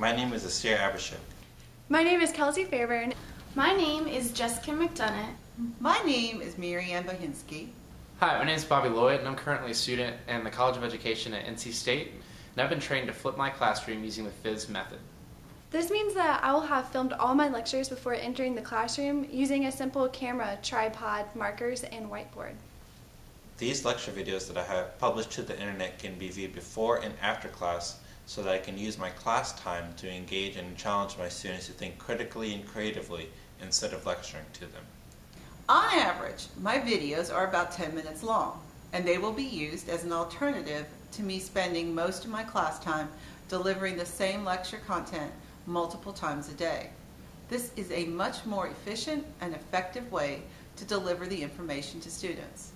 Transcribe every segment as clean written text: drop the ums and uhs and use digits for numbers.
My name is Assir Abushouk. My name is Kelsey Fairburn. My name is Jessica McDonough. My name is Marianne Bohinski. Hi, my name is Bobby Lloyd, and I'm currently a student in the College of Education at NC State, and I've been trained to flip my classroom using the FIZZ method. This means that I will have filmed all my lectures before entering the classroom using a simple camera, tripod, markers, and whiteboard. These lecture videos that I have published to the internet can be viewed before and after class so that I can use my class time to engage and challenge my students to think critically and creatively instead of lecturing to them. On average, my videos are about 10 minutes long, and they will be used as an alternative to me spending most of my class time delivering the same lecture content multiple times a day. This is a much more efficient and effective way to deliver the information to students.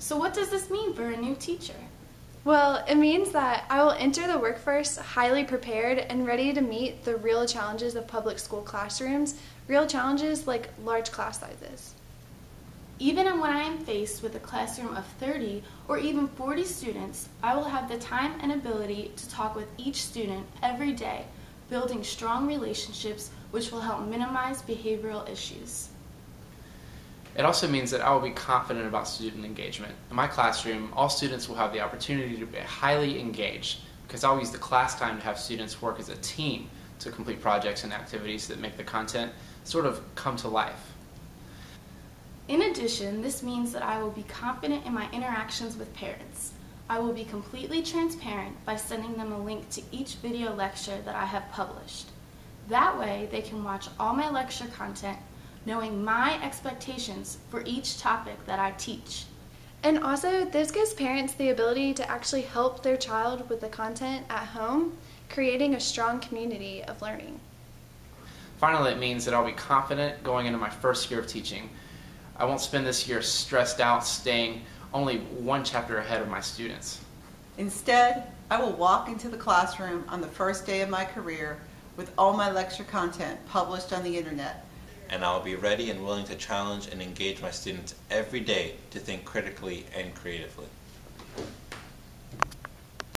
So what does this mean for a new teacher? Well, it means that I will enter the workforce highly prepared and ready to meet the real challenges of public school classrooms, real challenges like large class sizes. Even when I am faced with a classroom of 30 or even 40 students, I will have the time and ability to talk with each student every day, building strong relationships which will help minimize behavioral issues. It also means that I will be confident about student engagement. In my classroom, all students will have the opportunity to be highly engaged because I'll use the class time to have students work as a team to complete projects and activities that make the content sort of come to life. In addition, this means that I will be confident in my interactions with parents. I will be completely transparent by sending them a link to each video lecture that I have published. That way, they can watch all my lecture content, knowing my expectations for each topic that I teach. And also, this gives parents the ability to actually help their child with the content at home, creating a strong community of learning. Finally, it means that I'll be confident going into my first year of teaching. I won't spend this year stressed out, staying only one chapter ahead of my students. Instead, I will walk into the classroom on the first day of my career with all my lecture content published on the internet. And I'll be ready and willing to challenge and engage my students every day to think critically and creatively.